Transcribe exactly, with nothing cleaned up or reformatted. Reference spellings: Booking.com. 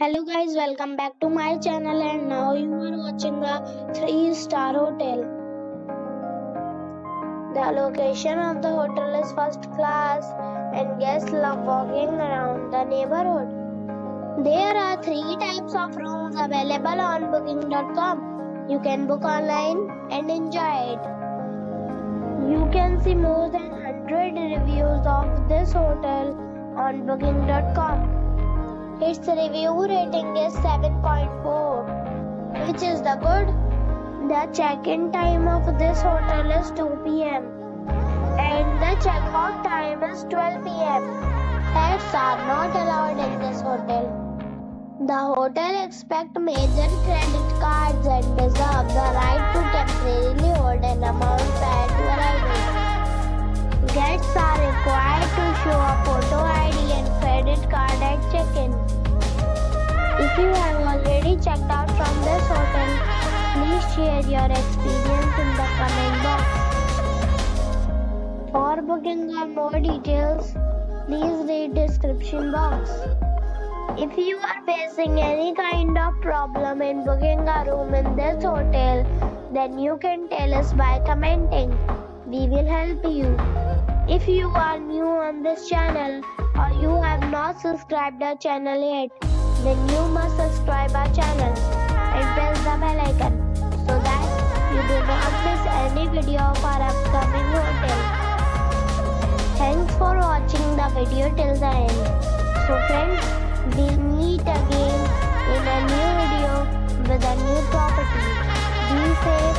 Hello guys, welcome back to my channel, and now you are watching a three star hotel. The location of the hotel is first class and guests love walking around the neighborhood. There are three types of rooms available on booking dot com. You can book online and enjoy it. You can see more than one hundred reviews of this hotel on booking dot com. Its review rating is seven point four, which is the good. The check-in time of this hotel is two p m and the check-out time is twelve p m Pets are not allowed in this hotel. The hotel accepts major credit cards and reserves the right to temporarily hold an amount prior to arrival. Guests are required to show a photo I D and credit card at check-in. If you have already checked out from this hotel, please share your experience in the comment box. For booking or more details, please read description box. If you are facing any kind of problem in booking a room in this hotel, then you can tell us by commenting. We will help you. If you are new on this channel or you have not subscribed our channel yet, then you must subscribe our channel and press the bell icon so that you do not miss any video of our upcoming hotel. Thanks for watching the video till the end. So friends, we'll meet again in a new video with a new property. Be safe.